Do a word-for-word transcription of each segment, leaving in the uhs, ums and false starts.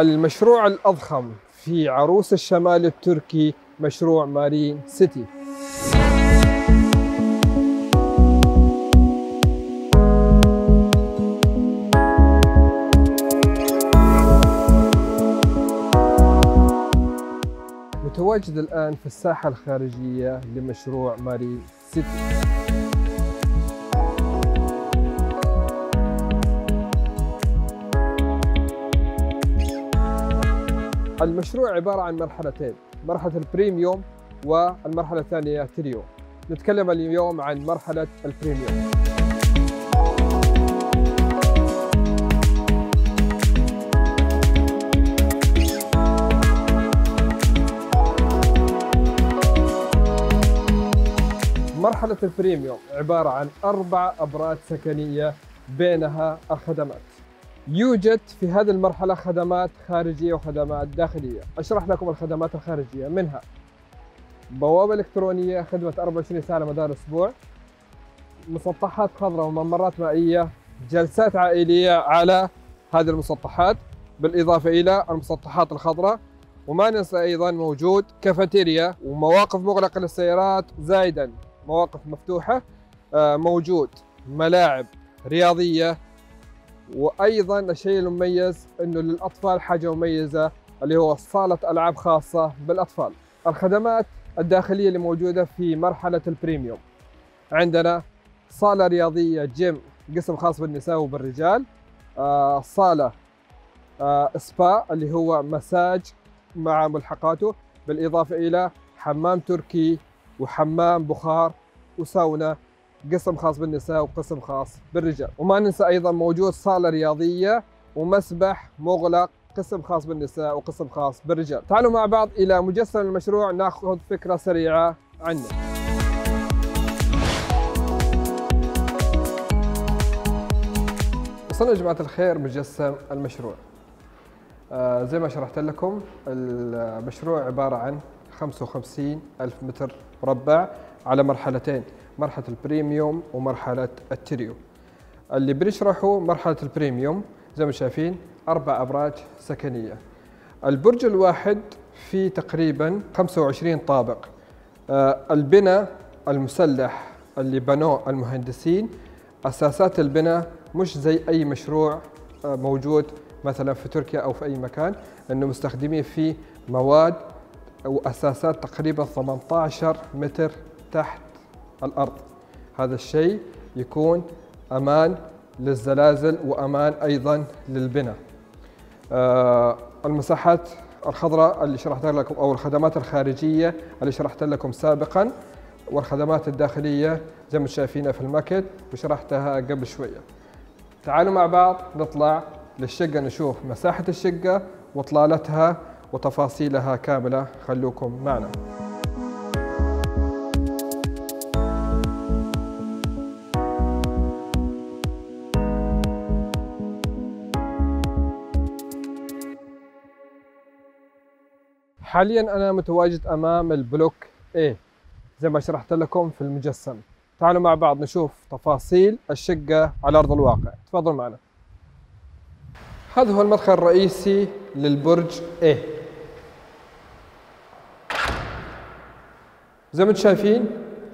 المشروع الأضخم في عروس الشمال التركي مشروع مارين سيتي. متواجد الآن في الساحة الخارجية لمشروع مارين سيتي. المشروع عبارة عن مرحلتين، مرحلة البريميوم والمرحلة الثانية تريو. نتكلم اليوم عن مرحلة البريميوم. مرحلة البريميوم عبارة عن أربع أبراج سكنية بينها الخدمات. يوجد في هذه المرحلة خدمات خارجية وخدمات داخلية. أشرح لكم الخدمات الخارجية، منها بوابة إلكترونية خدمة أربعة وعشرين ساعة مدار الأسبوع، مسطحات خضراء وممرات مائية، جلسات عائلية على هذه المسطحات بالإضافة إلى المسطحات الخضراء، وما ننسى أيضا موجود كافيتيريا ومواقف مغلقة للسيارات، زائدا مواقف مفتوحة، موجود ملاعب رياضية. وايضا الشيء المميز انه للاطفال حاجه مميزه اللي هو صاله العاب خاصه بالاطفال. الخدمات الداخليه اللي موجوده في مرحله البريميوم، عندنا صاله رياضيه، جيم، قسم خاص بالنساء وبالرجال، آه صاله آه سبا اللي هو مساج مع ملحقاته، بالاضافه الى حمام تركي وحمام بخار وساونا، قسم خاص بالنساء وقسم خاص بالرجال. وما ننسى أيضا موجود صالة رياضية ومسبح مغلق، قسم خاص بالنساء وقسم خاص بالرجال. تعالوا مع بعض إلى مجسم المشروع ناخذ فكرة سريعة عنه. وصلنا يا جماعة الخير مجسم المشروع. آه زي ما شرحت لكم المشروع عبارة عن خمسة وخمسين ألف متر مربع على مرحلتين، مرحلة البريميوم ومرحلة التريو. اللي بنشرحه مرحلة البريميوم زي ما شايفين أربع أبراج سكنية. البرج الواحد فيه تقريبا خمسة وعشرين طابق. البناء المسلح اللي بنوه المهندسين، أساسات البناء مش زي أي مشروع موجود مثلا في تركيا أو في أي مكان، إنه مستخدمين فيه مواد وأساسات تقريبا ثمانية عشر متر تحت الأرض. هذا الشيء يكون أمان للزلازل وأمان أيضا للبناء. آه المساحات الخضراء اللي شرحت لكم، أو الخدمات الخارجية اللي شرحت لكم سابقا، والخدمات الداخلية زي ما شايفينها في الماكت وشرحتها قبل شوية. تعالوا مع بعض نطلع للشقة نشوف مساحة الشقة وإطلالتها وتفاصيلها كاملة، خلوكم معنا. حاليا أنا متواجد أمام البلوك A زي ما شرحت لكم في المجسم. تعالوا مع بعض نشوف تفاصيل الشقة على أرض الواقع، تفضلوا معنا. هذا هو المدخل الرئيسي للبرج A. زي ما انتم شايفين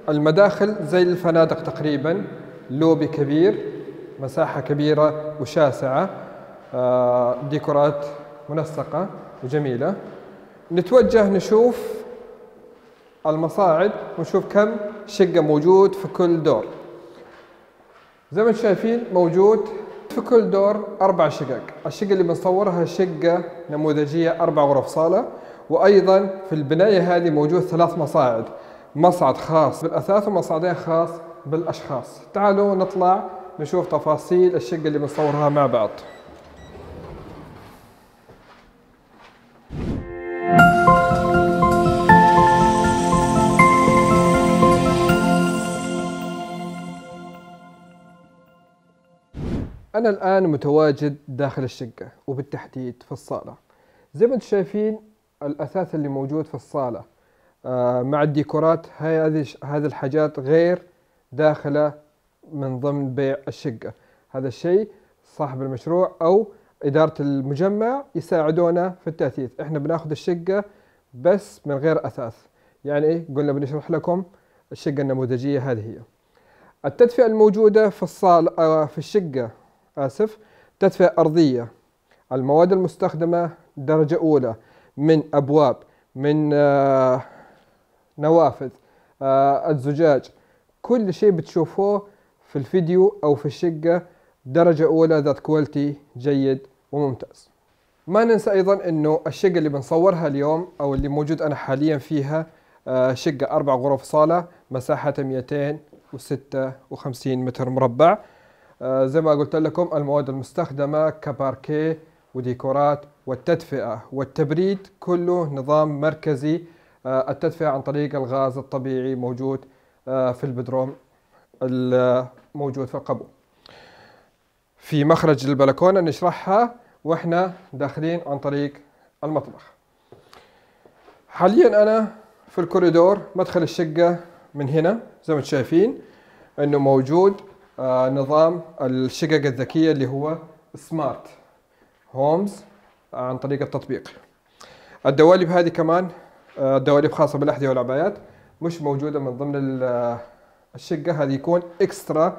المداخل زي الفنادق تقريبا، لوبي كبير، مساحة كبيرة وشاسعة، ديكورات منسقة وجميلة. نتوجه نشوف المصاعد ونشوف كم شقة موجود في كل دور. زي ما انتم شايفين موجود في كل دور أربع شقق. الشقة اللي بنصورها شقة نموذجية أربع غرف صالة، وأيضا في البناية هذه موجود ثلاث مصاعد، مصعد خاص بالأثاث ومصعدين خاص بالأشخاص. تعالوا نطلع نشوف تفاصيل الشقة اللي بنصورها مع بعض. أنا الآن متواجد داخل الشقة وبالتحديد في الصالة. زي ما انتم شايفين الأثاث اللي موجود في الصالة آه مع الديكورات، هذه هذه الحاجات غير داخلة من ضمن بيع الشقة. هذا الشيء صاحب المشروع أو إدارة المجمع يساعدونا في التأثيث. إحنا بناخذ الشقة بس من غير أثاث، يعني إيه؟ قلنا بنشرح لكم الشقة النموذجية. هذه هي التدفئة الموجودة في الصال في الشقة، آسف، تدفئة أرضية، المواد المستخدمة درجة أولى، من أبواب، من آه نوافذ، آه الزجاج، كل شيء بتشوفوه في الفيديو أو في الشقة درجة أولى، ذات كواليتي جيد وممتاز. ما ننسى أيضا أنه الشقة اللي بنصورها اليوم أو اللي موجود أنا حاليا فيها آه شقة أربع غرف صالة، مساحتها مئتين وستة وخمسين متر مربع. آه زي ما قلت لكم المواد المستخدمة كباركيه وديكورات والتدفئة والتبريد كله نظام مركزي. آه التدفئة عن طريق الغاز الطبيعي موجود آه في البدروم الموجود في القبو. في مخرج البلكونة نشرحها واحنا داخلين عن طريق المطبخ. حاليا أنا في الكوريدور مدخل الشقة من هنا، زي ما شايفين أنه موجود آه نظام الشقق الذكية اللي هو سمارت هومز عن طريق التطبيق. الدواليب هذه كمان آه دواليب خاصة بالأحذية والعبايات، مش موجودة من ضمن الشقة، هذه يكون إكسترا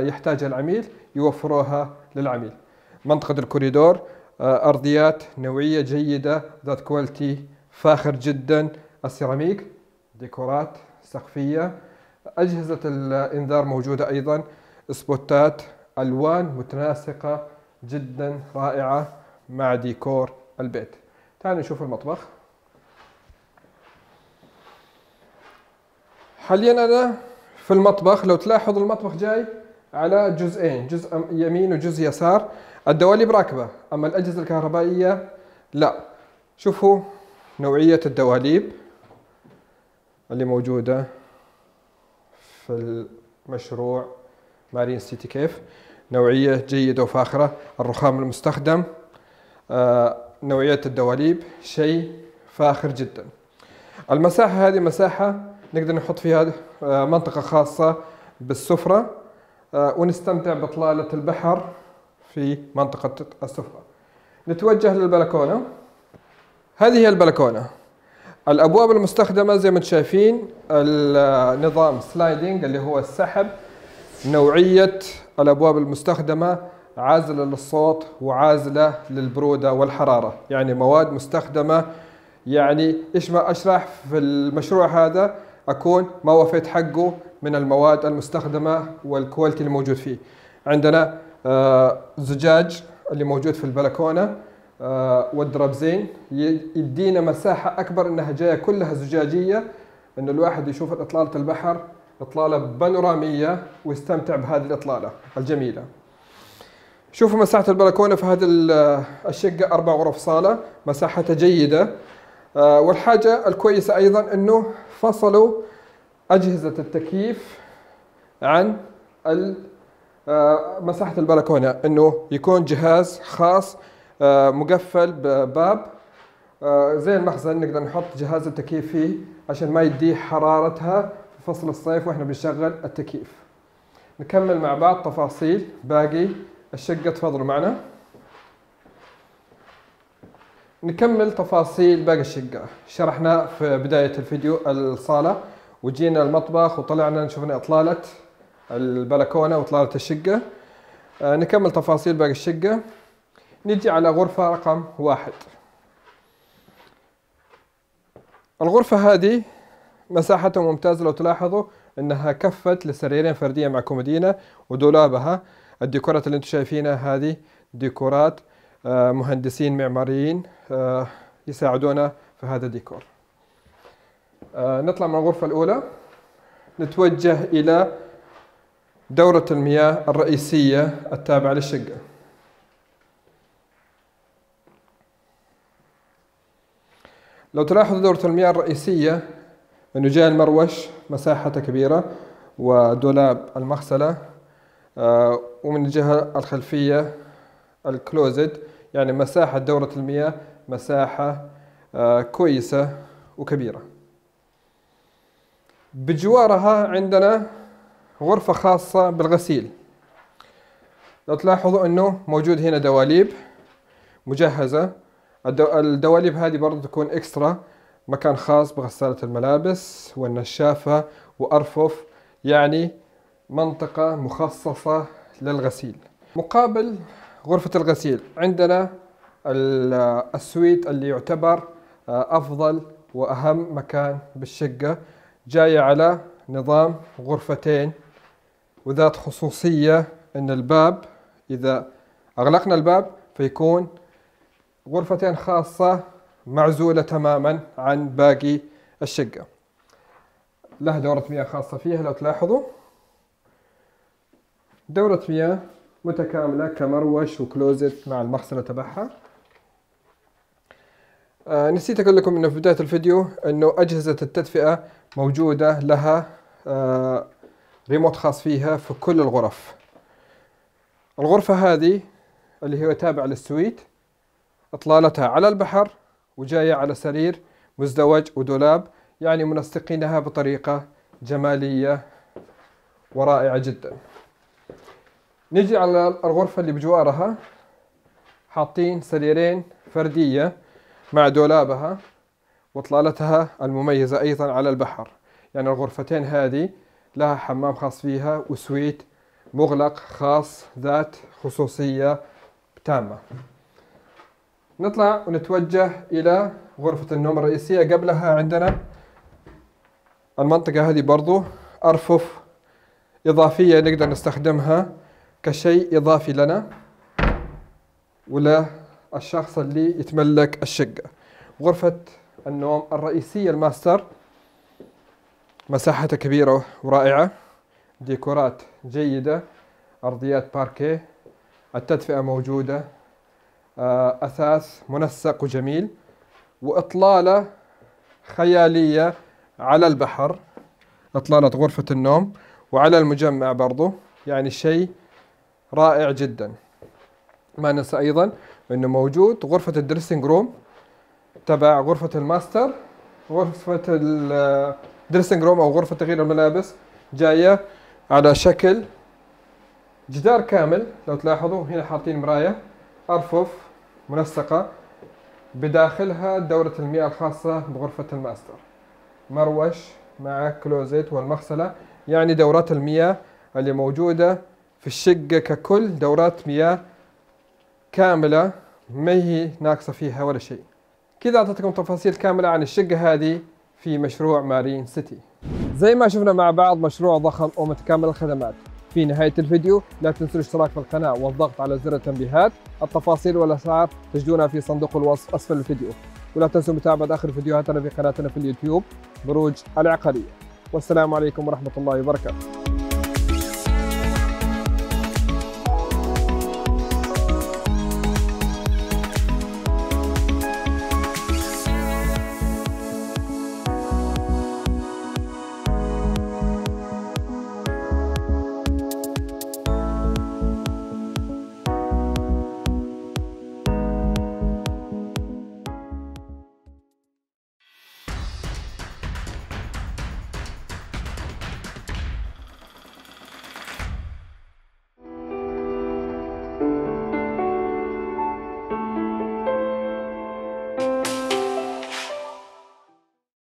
يحتاجها العميل يوفروها للعميل. منطقة الكوريدور آه أرضيات نوعية جيدة ذات كواليتي فاخر جدا، السيراميك، ديكورات سقفية، أجهزة الإنذار موجودة أيضا، سبوتات، ألوان متناسقة جدا رائعة مع ديكور البيت. تعالوا نشوف المطبخ. حاليا أنا في المطبخ، لو تلاحظ المطبخ جاي على جزئين، جزء يمين وجزء يسار، الدواليب راكبة، أما الأجهزة الكهربائية لا. شوفوا نوعية الدواليب اللي موجودة في المشروع مارين سيتي، كيف نوعية جيدة وفاخرة، الرخام المستخدم، آه نوعية الدواليب شيء فاخر جدا. المساحة هذه مساحة نقدر نحط فيها آه منطقة خاصة بالسفرة آه ونستمتع بطلالة البحر في منطقة السفرة. نتوجه للبلكونة، هذه هي البلكونة. الأبواب المستخدمة زي ما انتم شايفين النظام سلايدنج اللي هو السحب، نوعية الأبواب المستخدمة عازلة للصوت وعازلة للبرودة والحرارة، يعني مواد مستخدمة، يعني إيش ما أشرح في المشروع هذا أكون ما وفيت حقه من المواد المستخدمة والكواليتي اللي موجود فيه. عندنا آه زجاج اللي موجود في البلكونة والدرابزين يدينا مساحة أكبر، إنها جاية كلها زجاجية، إنه الواحد يشوف إطلالة البحر، إطلالة بانورامية ويستمتع بهذه الإطلالة الجميلة. شوفوا مساحة البلكونة في هذه الشقة أربع غرف صالة، مساحتها جيدة. والحاجة الكويسة أيضا إنه فصلوا أجهزة التكييف عن مساحة البلكونة، إنه يكون جهاز خاص مقفل بباب زي المخزن، نقدر نحط جهاز التكييف فيه عشان ما يديه حرارتها في فصل الصيف واحنا بنشغل التكييف. نكمل مع بعض تفاصيل باقي الشقة، تفضلوا معنا. نكمل تفاصيل باقي الشقة. شرحنا في بداية الفيديو الصالة، وجينا المطبخ وطلعنا شفنا إطلالة البلكونة وإطلالة الشقة. نكمل تفاصيل باقي الشقة. نجي على غرفة رقم واحد. الغرفة هذه مساحتها ممتازة، لو تلاحظوا انها كفت لسريرين فردية مع كومودينة ودولابها. الديكورات اللي انتم شايفينها هذه ديكورات مهندسين معماريين يساعدونا في هذا الديكور. نطلع من الغرفة الأولى، نتوجه إلى دورة المياه الرئيسية التابعة للشقة. لو تلاحظوا دورة المياه الرئيسية انه جاء المروش مساحته كبيرة ودولاب المغسلة، آه ومن الجهة الخلفية الكلوزت، يعني مساحة دورة المياه مساحة آه كويسة وكبيرة. بجوارها عندنا غرفة خاصة بالغسيل، لو تلاحظوا انه موجود هنا دواليب مجهزة. الدواليب هذه برضو تكون اكسترا، مكان خاص بغسالة الملابس والنشافة وأرفف، يعني منطقة مخصصة للغسيل. مقابل غرفة الغسيل عندنا السويت اللي يعتبر أفضل وأهم مكان بالشقة، جاية على نظام غرفتين وذات خصوصية أن الباب إذا أغلقنا الباب فيكون غرفتين خاصة معزولة تماما عن باقي الشقة. لها دورة مياه خاصة فيها، لو تلاحظوا دورة مياه متكاملة كمروش وكلوزت مع المغسلة تبعها. آه نسيت أقول لكم إنه في بداية الفيديو إنه أجهزة التدفئة موجودة لها آه ريموت خاص فيها في كل الغرف. الغرفة هذه اللي هي تابعة للسويت إطلالتها على البحر وجاية على سرير مزدوج ودولاب، يعني منسقينها بطريقة جمالية ورائعة جدا. نجي على الغرفة اللي بجوارها، حاطين سريرين فردية مع دولابها وإطلالتها المميزة أيضا على البحر. يعني الغرفتين هذه لها حمام خاص فيها وسويت مغلق خاص ذات خصوصية تامة. نطلع ونتوجه إلى غرفة النوم الرئيسية. قبلها عندنا المنطقة هذه برضو أرفف إضافية نقدر نستخدمها كشيء إضافي لنا ولا الشخص اللي يتملك الشقة. غرفة النوم الرئيسية الماستر مساحتها كبيرة ورائعة، ديكورات جيدة، أرضيات باركيه، التدفئة موجودة، أثاث منسق وجميل، وإطلالة خيالية على البحر إطلالة غرفة النوم وعلى المجمع برضو، يعني شيء رائع جدا. ما ننسى أيضا أنه موجود غرفة الدريسنج روم تبع غرفة الماستر. غرفة الدريسنج روم أو غرفة تغيير الملابس جاية على شكل جدار كامل، لو تلاحظوا هنا حاطين مراية، أرفف منسقة، بداخلها دورة المياه الخاصة بغرفة الماستر، مروش مع كلوزيت والمغسلة. يعني دورات المياه اللي موجودة في الشقة ككل دورات مياه كاملة، ما هي ناقصة فيها ولا شيء. كذا أعطيتكم تفاصيل كاملة عن الشقة هذه في مشروع مارين سيتي. زي ما شفنا مع بعض مشروع ضخم ومتكامل الخدمات. في نهاية الفيديو لا تنسوا الاشتراك في القناة والضغط على زر التنبيهات. التفاصيل والأسعار تجدونها في صندوق الوصف أسفل الفيديو، ولا تنسوا متابعة آخر فيديوهاتنا في قناتنا في اليوتيوب بروج العقارية. والسلام عليكم ورحمة الله وبركاته.